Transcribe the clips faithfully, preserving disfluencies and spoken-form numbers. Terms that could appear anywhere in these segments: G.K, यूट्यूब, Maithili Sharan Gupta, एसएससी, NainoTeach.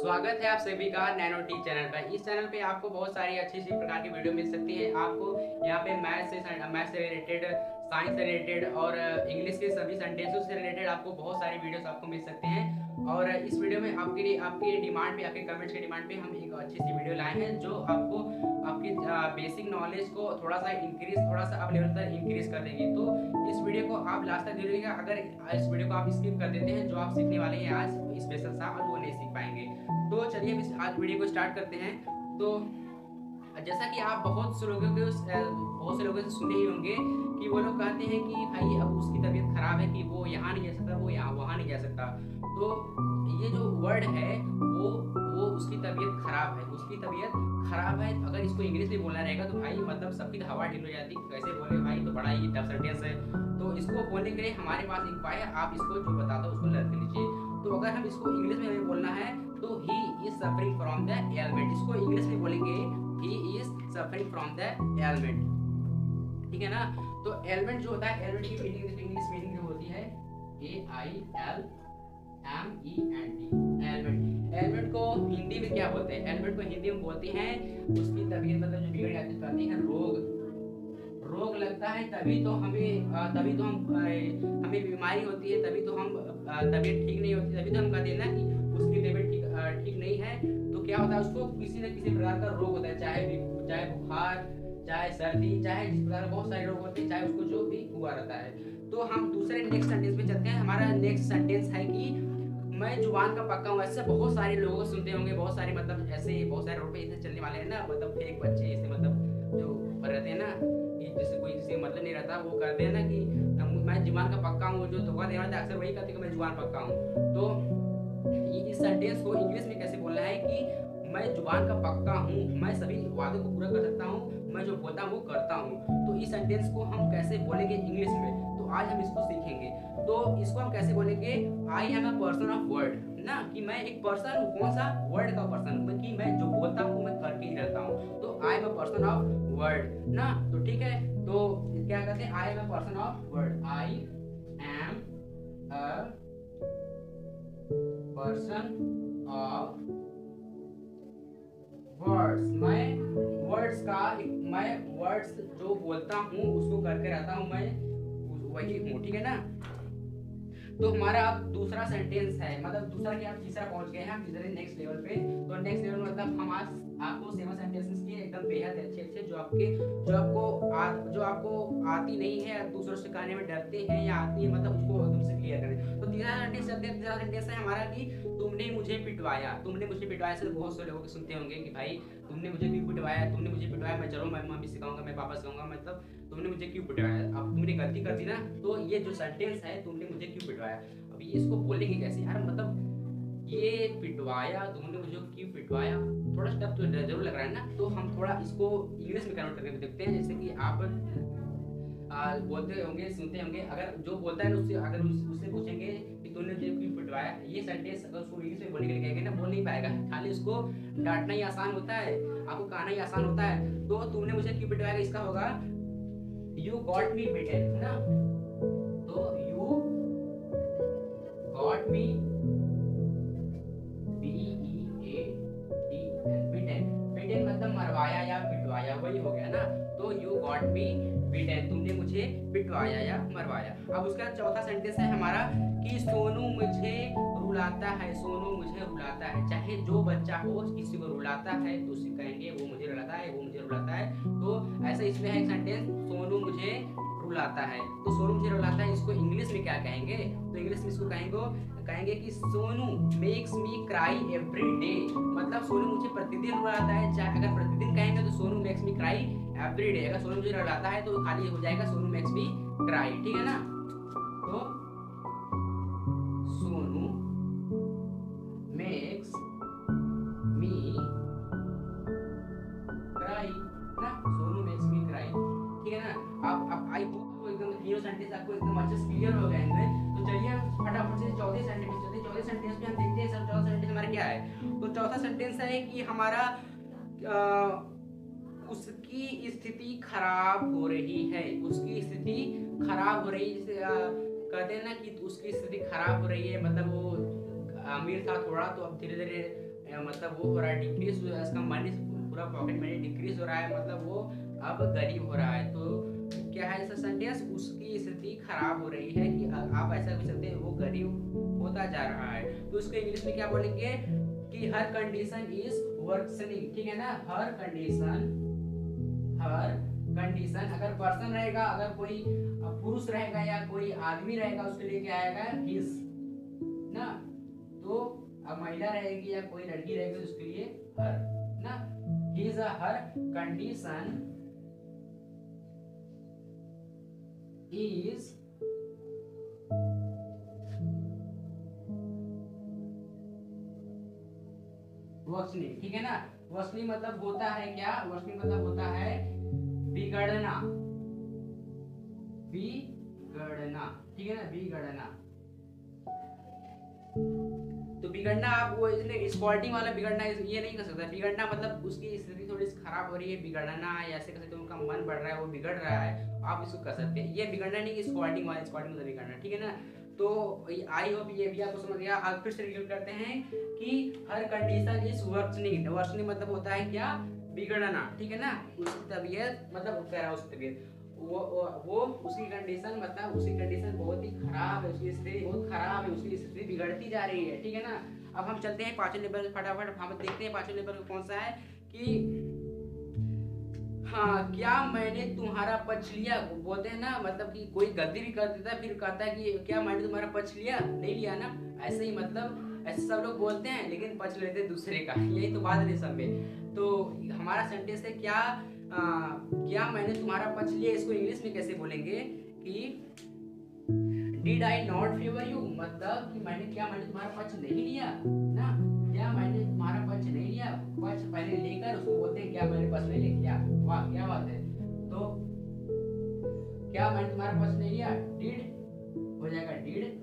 स्वागत है आप सभी का नैनोटी चैनल पर। इस चैनल पे आपको बहुत सारी अच्छी अच्छी प्रकार की वीडियो मिल सकती है। आपको यहाँ पे मैथ से मैथ से रिलेटेड, साइंस से रिलेटेड और इंग्लिश के सभी सेंटेंसों से रिलेटेड आपको बहुत सारी वीडियोस आपको मिल सकते हैं। और इस वीडियो में आपके लिए आपकी डिमांड पे, आपके कमेंट्स की डिमांड पे हम एक अच्छी सी वीडियो लाए हैं जो आपको आपकी बेसिक नॉलेज को थोड़ा सा इंक्रीज थोड़ा सा आप लेवल तक इंक्रीज कर देगी। तो इस वीडियो को आप लास्ट तक देखिएगा। अगर इस वीडियो को आप स्किप कर देते हैं, जो आप सीखने वाले हैं आज स्पेशल सा, आप वो नहीं सीख पाएंगे। तो चलिए हम आज वीडियो को स्टार्ट करते हैं। तो जैसा कि आप बहुत से लोगों के बहुत से लोगों से सुने ही होंगे कि वो लोग कहते हैं कि भाई अब उसकी तबीयत खराब है कि वो यहाँ नहीं जा सकता, वो यहाँ वहाँ नहीं जा सकता। तो ये जो वर्ड है वो वो उसकी तबीयत खराब है, उसकी तबीयत खराब है। अगर इसको इंग्लिश में बोलना रहेगा तो भाई मतलब सबकी हवा ढील हो जाती, कैसे बोले भाई, तो बड़ा ही टफ सेंटेंस है। तो इसको बोलने के लिए हमारे पास एक उपाय है, आप इसको जो बताता हूँ उसको लर्न कर लीजिए। तो अगर हम इसको इंग्लिश में हमें बोलना है तो he is suffering from the ailment. इसको इंग्लिश में बोलेंगे he is suffering from the ailment, ठीक है ना। तो एलमेंट जो होता है, एलमेंट की मीनिंग इंग्लिश मीनिंग में होती है A I L M E N T, ailment. Ailment को हिंदी में क्या बोलते हैं? एलमेंट को हिंदी में बोलते हैं उसकी तबीयत मतलब जो बिगड़ जाती कहती है रोग, रोग लगता है। तभी तो हमें तभी तो हम हमें बीमारी होती है, तभी तो हम तबीयत ठीक नहीं होती, तभी तो हम कहते हैं ना कि उसकी तबीयत ठीक ठीक नहीं है। तो क्या होता है, उसको किसी न किसी प्रकार का रोग होता है, चाहे चाहे बुखार, चाहे सर्दी, चाहे जिस प्रकार बहुत सारे रोग होते हैं, चाहे उसको जो भी हुआ रहता है। तो हम दूसरे नेक्स्ट सेंटेंस पे चलते हैं। हमारा नेक्स्ट सेंटेंस है कि मैं जुबान का पक्का हूँ। ऐसे बहुत सारे लोगों सुनते होंगे, बहुत सारे मतलब ऐसे बहुत सारे रोड पे ऐसे चलने वाले हैं ना, मतलब फेक बच्चे ऐसे मतलब जो रहते हैं ना, जैसे कोई किसी मतलब नहीं रहता, वो कहते हैं ना कि मैं जुबान का पक्का हूँ। जो धोखा देने वाले अक्सर वही कहते हैं कि मैं जुबान पक्का हूँ। तो इस सेंटेंस को इंग्लिश में कैसे बोलना है कि मैं जुबान का पक्का हूँ, मैं सभी वादों को पूरा कर सकता हूँ, मैं जो बोलता हूँ वो करता हूँ। तो इस सेंटेंस को हम कैसे बोलेंगे इंग्लिश में, तो आज हम इसको सीखेंगे। तो इसको हम कैसे बोलेंगे? I am a person of word, ना कि मैं एक पर्सन हूँ। कौन सा? वर्ड का पर्सन, कि मैं जो बोलता हूँ मैं करके ही रहता हूँ। तो I am a person of word, ना। तो ठीक है, तो क्या कहते हैं? I am a person of word, I am a person of words. मैं वर्ड्स का मैं वर्ड्स जो बोलता हूँ उसको करके रहता हूँ, मैं वही हूँ, ठीक है ना। तो हमारा दूसरा सेंटेंस है, मतलब दूसरा कि आप तीसरा पहुंच गए हैं, हम तीसरे नेक्स्ट लेवल पे। तो नेक्स्ट लेवल मतलब हम आज आपको सेवन सेंटेंसेस की एकदम बेहद अच्छे अच्छे जो आपके जो आपको आ, जो आपको आती नहीं है, दूसरों से कहने में डरते हैं या आती है, मतलब उसको एकदम से क्लियर करें। तो तीसरा सेंटेंस चलते हैं। तीसरा सेंटेंस है हमारा कि तुमने मुझे पिटवाया। तुमने मुझे पिटवाया से बहुत से लोगों के सुनते होंगे कि भाई तुमने मुझे क्यों पिटवाया, तुमने मुझे पिटवाया, मैं जरूर मैं मम्मी सिखाऊंगा, मैं पापा सिखाऊंगा, मतलब तुमने मुझे क्यों पिटवाया, अब तुमने गलती कर दी ना। तो ये जो सेंटेंस है तुमने मुझे क्यों पिटवाया, अब ये इसको बोलेंगे कैसे यार, मतलब ये पिटवाया, तुमने मुझे क्यों पिटवाया, थोड़ा स्टफ तो जरूर लग रहा है ना। तो हम थोड़ा इसको इंग्लिश में कन्वर्ट करके देखते हैं। जैसे कि आप आ, बोलते होंगे, सुनते होंगे, अगर जो बोलता है उससे अगर उससे पूछेंगे कि तुमने मुझे क्यों पिटवाया, ये सेंटेंस अगर उसको इंग्लिश में बोलने के लिए कहेंगे ना, बोल नहीं पाएगा। खाली उसको डांटना ही आसान होता है, आपको कहना ही आसान होता है। तो तुमने मुझे क्यों पिटवाया इसका होगा You got me beaten, ना। तो you got me B E A T N beaten, beaten मतलब मरवाया या पिटवाया, वही हो गया ना। तो you got me beaten, तुमने मुझे पिटवाया या मरवाया। अब उसका चौथा सेंटेंस है हमारा कि सोनू मुझे रुलाता है। सोनू मुझे रुलाता है, चाहे जो बच्चा हो किसी को रुलाता है तो उसे कहेंगे वो मुझे रुलाता है, वो मुझे रुलाता है। तो ऐसा इसमें है एक सेंटेंस, सोनू मुझे रुलाता है। तो सोनू मुझे रुलाता है, इसको इंग्लिश में क्या कहेंगे? तो इंग्लिश में इसको कहेंगे कहेंगे कि Sonu makes me cry every day, मतलब सोनू मुझे प्रतिदिन रुलाता है। चाहे अगर प्रतिदिन कहेंगे तो Sonu makes me cry every day, अगर सोनू मुझे रुलाता है तो खाली हो जाएगा सोनू मेक्स मी क्राई, ठीक है ना। तो सोनू makes me cry, ना। सोनू makes me cry, ठीक है ना। आप आप आई होप एकदम तीनों सेंटेंस आपको एकदम अच्छे से क्लियर हो गए होंगे। तो चलिए फटाफट से चौथे सेंटेंस चलते चौथे सेंटेंस पे हम देखते हैं सर, चौथा सेंटेंस हमारा क्या है। तो चौथा सेंटेंस है कि हमारा आ, उसकी स्थिति खराब हो रही है। उसकी स्थिति खराब हो रही, जैसे कहते हैं ना कि उसकी स्थिति खराब हो रही है, मतलब वो अमीर था थोड़ा, तो अब धीरे धीरे मतलब वो हो रहा है डिक्रीज, उसका मनी पूरा पॉकेट मनी डिक्रीज हो रहा है, मतलब वो अब गरीब हो रहा है। तो क्या है ऐसा सेंटेंस, उसकी स्थिति खराब हो रही है कि आप ऐसा कह सकते हैं वो गरीब होता जा रहा है। तो उसको इंग्लिश में क्या बोलेंगे कि हर कंडीशन इज वर्सनिंग, ठीक है ना। हर कंडीशन, हर कंडीशन अगर पर्सन रहेगा, अगर कोई पुरुष रहेगा या कोई आदमी रहेगा उसके लिए क्या आएगा हिज ना, तो अब महिला रहेगी या कोई लड़की रहेगी उसके लिए हर ना, his uh her condition is worsening, ठीक है ना। वर्सनी मतलब होता है क्या, वर्सनी मतलब होता है बिगड़ना, बिगड़ना, ठीक है ना, बिगड़ना। तो बिगड़ना आप वो इसलिए स्पॉटिंग वाला बिगड़ना ये नहीं कर सकता। बिगड़ना मतलब उसकी स्थिति थोड़ी खराब हो रही है, बिगड़ना या ऐसे कर सकते हो उनका मन बढ़ रहा है वो बिगड़ रहा है, आप इसको कर सकते हैं। ये बिगड़ना नहीं कि स्पॉटिंग वाला, स्पॉटिंग मतलब बिगड़ना, ठीक है ना। तो आई होप ये भी आपको समझ गया। आप फिर से रिपीट करते हैं कि हर कंडीशन इज वर्सनिंग, वर्सनिंग मतलब होता है क्या बिगड़ना, ठीक है ना। उसकी तबीयत मतलब कह रहा है उसकी तबीयत वो वो उसकी कंडीशन मतलब उसकी कंडीशन बहुत ही खराब है, उसकी स्थिति बहुत खराब है, उसकी स्थिति बिगड़ती जा रही है, ठीक है ना। अब हम चलते हैं पाँचवें नंबर फटाफट हम देखते हैं पाँचवें नंबर कौन सा है कि हाँ क्या मैंने तुम्हारा पक्ष लिया, बोलते हैं ना, मतलब कि कोई गलती भी कर देता है फिर कहता है कि क्या मैंने तुम्हारा पक्ष लिया, नहीं लिया ना, ऐसे ही मतलब ऐसे सब लोग बोलते हैं लेकिन पक्ष लेते हैं दूसरे का, यही तो बात है सब में। तो हमारा सेंटेंस है क्या आ, क्या मैंने तुम्हारा पक्ष लिया, इसको इंग्लिश में कैसे बोलेंगे कि did I not favour you, मतलब कि मैंने क्या मैंने तुम्हारा पक्ष नहीं लिया ना, क्या मैंने तुम्हारा पक्ष नहीं लिया, पक्ष पहले लेकर उसको बोलते हैं क्या मैंने पक्ष नहीं लिया, क्या वाह क्या बात है। तो क्या मैंने तुम्हारा पक्ष नहीं लिया, डिड हो जाएगा did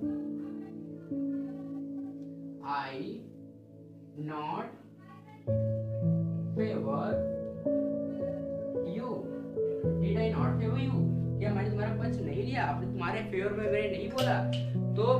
I not favour you, did I not favour you, क्या मैंने तुम्हारा पक्ष नहीं लिया, आपने तुम्हारे फेवर में मैंने नहीं बोला। तो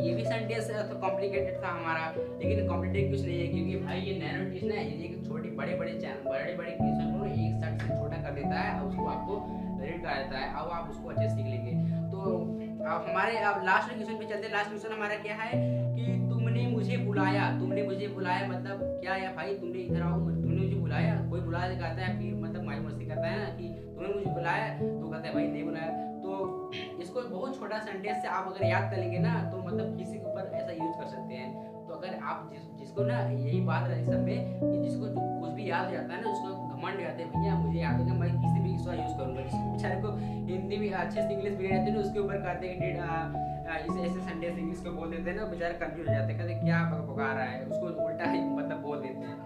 ये भी सेंटेंस तो कॉम्प्लिकेटेड था हमारा, लेकिन कॉम्प्लिकेटेड कुछ नहीं है क्योंकि भाई ये नैनो टीच ना ये छोटी बड़े बड़े चैनल बड़े बड़े क्वेश्चन को एक साइड से छोटा कर देता है और उसको आपको रीड कर देता है, अब आप उसको अच्छे से सीख लेंगे। तो अब हमारे अब लास्ट क्वेश्चन पे चलते हैं। लास्ट क्वेश्चन हमारा क्या है कि तुमने मुझे बुलाया, तुमने मुझे बुलाया मतलब क्या है भाई, तुमने इधर आओ, तुमने मुझे बुलाया, कोई बुला कहता है फिर मतलब मायूस मस्ती करता है ना कि तुमने मुझे बुलाया, तो कहता है भाई नहीं बुलाया। तो इसको बहुत छोटा सेंटेंस से आप अगर याद कर लेंगे ना तो मतलब किसी के ऊपर ऐसा यूज कर सकते हैं। तो अगर आप जिस, जिसको ना यही बात रही सब में कि जिसको कुछ भी याद जाता है ना उसको घमंड जाते हैं भैया मुझे याद होगा मैं किसी भी इसका यूज़ करूँगा, जिसको बेचारे को हिंदी भी अच्छे से इंग्लिश भी रहती है ना उसके ऊपर कहते हैं कि ऐसे सेंटेंस इंग्लिश को बोल देते हैं ना, बेचारे कन्फ्यूज हो जाते हैं कहते क्या पका रहा है, उसको उल्टा ही मतलब बोल देते हैं,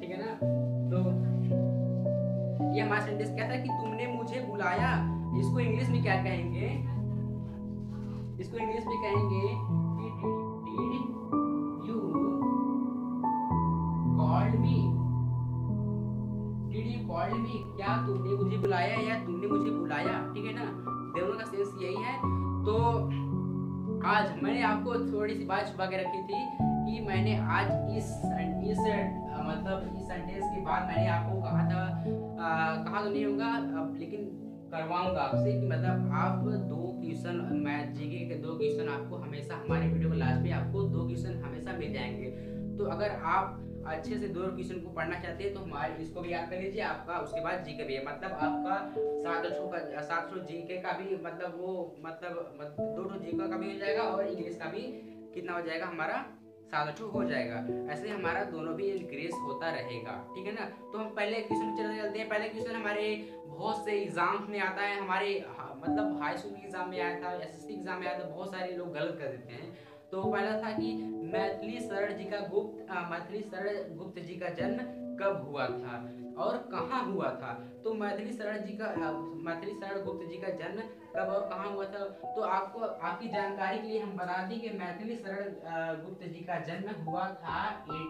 ठीक है ना। तो ये हमारा सेंटेंस क्या था कि तुमने मुझे बुलाया, इसको इंग्लिश में क्या कहेंगे, इसको इंग्लिश में कहेंगे कि did you called me, did you called me, क्या तुमने मुझे बुलाया या तुमने मुझे बुलाया, ठीक है ना, दोनों का सेंस यही है। तो आज मैंने आपको थोड़ी सी बात छुपा के रखी थी कि मैंने आज इस इस मतलब इस सेंटेंस के बाद मैंने आपको कहा था आ, कहा तो नहीं होगा लेकिन करवाऊंगा आपसे कि मतलब आप दो क्वेश्चन मैथ जीके के दो क्वेश्चन आपको हमेशा हमारे वीडियो के लास्ट में आपको दो क्वेश्चन हमेशा मिल जाएंगे। तो अगर आप अच्छे से दो क्वेश्चन को पढ़ना चाहते हैं तो हमारे इसको भी याद कर लीजिए आपका, उसके बाद जीके भी है, मतलब आपका सात सौ का सात सौ जीके का भी मतलब वो मतलब दो दो जीके का भी हो जाएगा और इंग्लिश का भी कितना हो जाएगा हमारा सात सौ हो जाएगा, ऐसे हमारा दोनों भी इंक्रीज होता रहेगा, ठीक है ना। तो हम पहले क्वेश्चन चलते चलते हैं। पहले क्वेश्चन हमारे बहुत से एग्जाम्स में आता है, हमारे मतलब हाई स्कूल के एग्जाम में आया था, एसएससी एग्जाम में आया था, बहुत सारे लोग गलत कर देते हैं। तो पहला था कि मैथिली शरण जी का गुप्त मैथिली शरण गुप्त जी का जन्म कब हुआ था और कहाँ हुआ था। तो मैथिली शरण जी का मैथिली शरण गुप्त जी का जन्म कब और कहाँ हुआ था, तो आपको आपकी जानकारी के लिए हम बता दें कि मैथिली शरण गुप्त जी का जन्म हुआ था